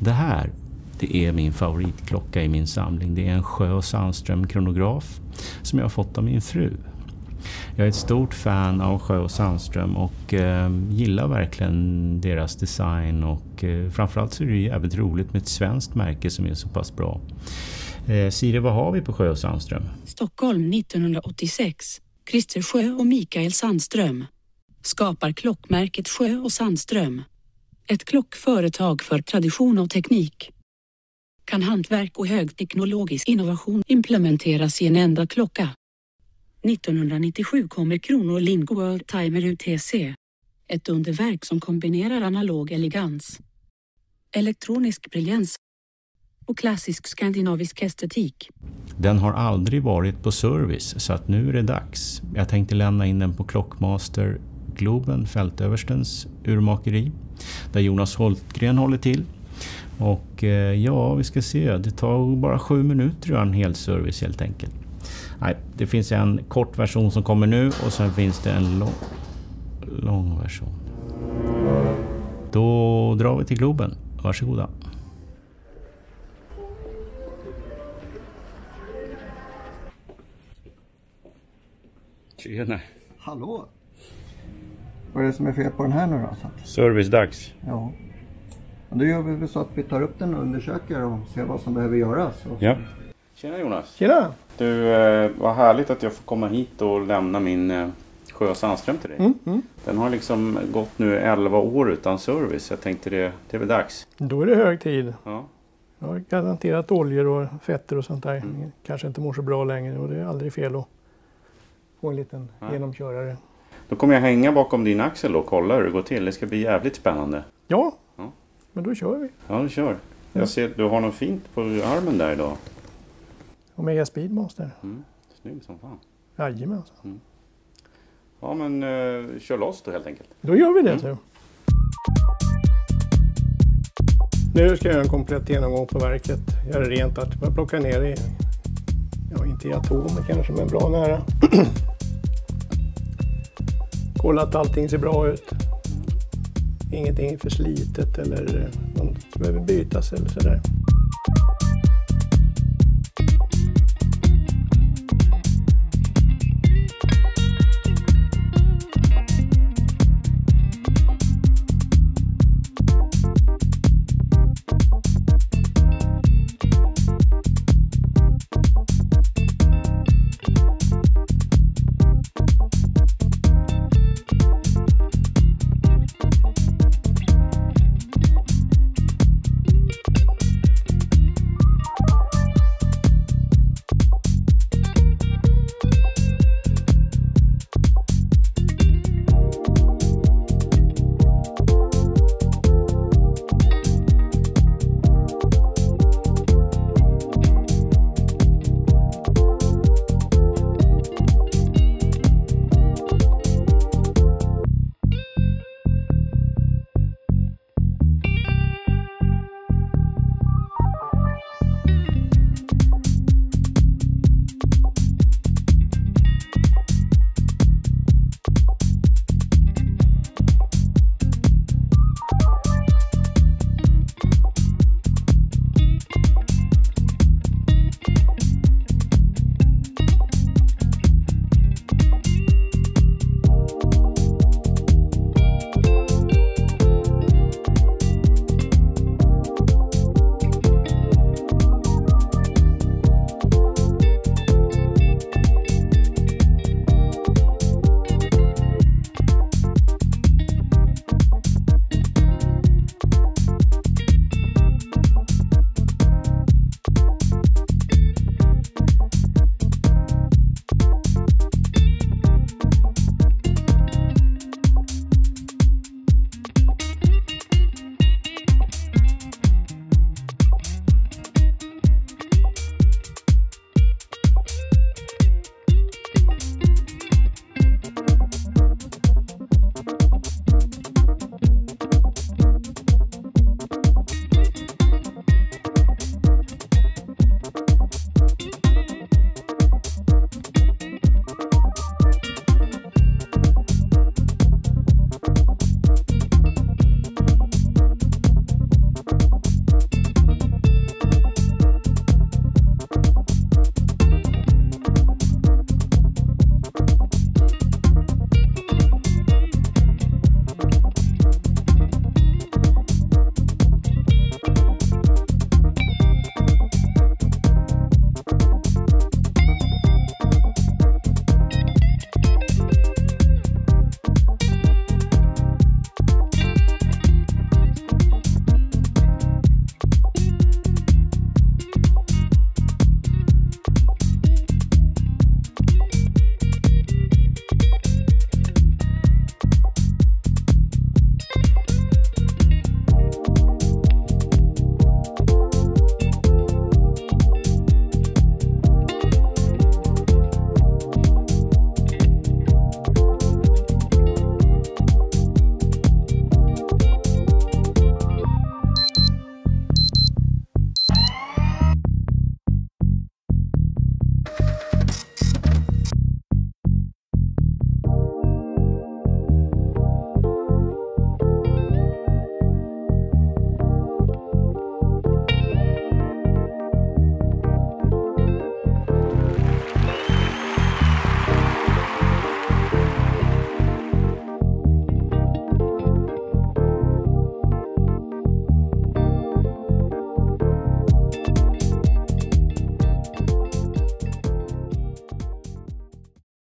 Det här, det är min favoritklocka i min samling. Det är en Sjöö Sandström kronograf som jag har fått av min fru. Jag är ett stort fan av Sjöö Sandström och gillar verkligen deras design, och framförallt så är det ju jävligt roligt med ett svenskt märke som är så pass bra. Siri, vad har vi på Sjöö Sandström? Stockholm 1986. Christer Sjöö och Mikael Sandström skapar klockmärket Sjöö och Sandström. Ett klockföretag för tradition och teknik. Kan hantverk och högteknologisk innovation implementeras i en enda klocka? 1997 kommer Krono Lind World Timer UTC. Ett underverk som kombinerar analog elegans, elektronisk briljans och klassisk skandinavisk estetik. Den har aldrig varit på service, så att nu är det dags. Jag tänkte lämna in den på Clockmaster Globen, fältöverstens urmakeri, där Jonas Holmgren håller till. Och ja, vi ska se. Det tar bara 7 minuter att göra en hel service helt enkelt. Nej, det finns en kort version som kommer nu, och sen finns det en lång version. Då drar vi till Globen. Varsågoda. Tjena. Hallå. Vad är det som är fel på den här nu då? Servicedags. Ja. Men då gör vi så att vi tar upp den och undersöker och ser vad som behöver göras. Ja. Tjena Jonas. Tjena. Du, vad härligt att jag får komma hit och lämna min Sjöö Sandström till dig. Den har liksom gått nu 11 år utan service. Jag tänkte det är väl dags. Då är det hög tid. Ja. Jag har garanterat oljor och fetter och sånt där. Kanske inte mår så bra längre, och det är aldrig fel att få en liten genomkörare. Då kommer jag hänga bakom din axel och kolla hur det går till. Det ska bli jävligt spännande. Ja, men då kör vi. Ja, då kör. Jag ser att du har något fint på armen där idag. Omega Speedmaster. Snygg som fan. Jajamensan. Ja, men kör loss då helt enkelt. Då gör vi det. Nu ska jag göra en komplett genomgång på verket. Göra rent att man plockar ner i, inte i atomer kanske, men bra nära. Kolla att allting ser bra ut. Ingenting är förslitet eller något behöver bytas eller sådär.